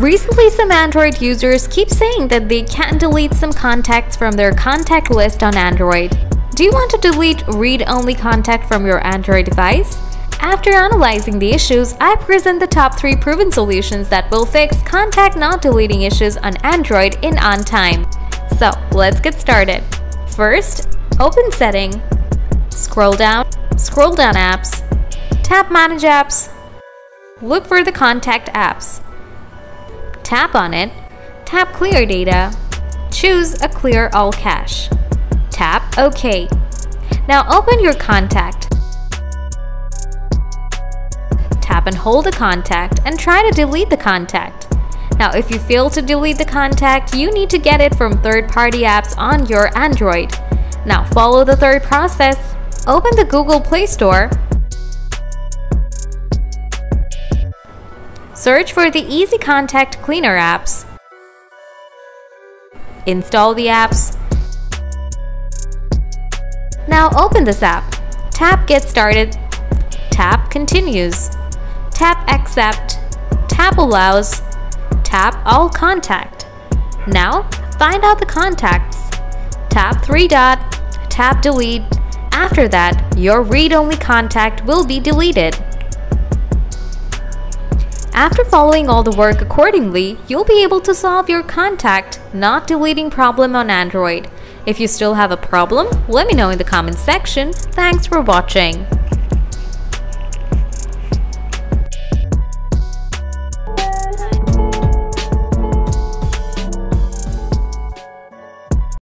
Recently, some Android users keep saying that they can delete some contacts from their contact list on Android. Do you want to delete read-only contact from your Android device? After analyzing the issues, I present the top 3 proven solutions that will fix contact not deleting issues on Android in on time. So let's get started. First, open Setting, scroll down Apps, tap Manage Apps, look for the Contact Apps, tap on it, tap Clear Data, choose a Clear All Cache, tap OK. Now open your contact. Tap and hold the contact and try to delete the contact. Now, if you fail to delete the contact, you need to get it from third-party apps on your Android. Now, follow the third process. Open the Google Play Store. Search for the Easy Contact Cleaner apps. Install the apps. Now, open this app. Tap Get Started. Tap Continues. Tap Accept, tap Allows, tap All Contact. Now find out the contacts. Tap 3-dot, tap Delete. After that, your read-only contact will be deleted. After following all the work accordingly, you'll be able to solve your contact not deleting problem on Android. If you still have a problem, let me know in the comment section. Thanks for watching.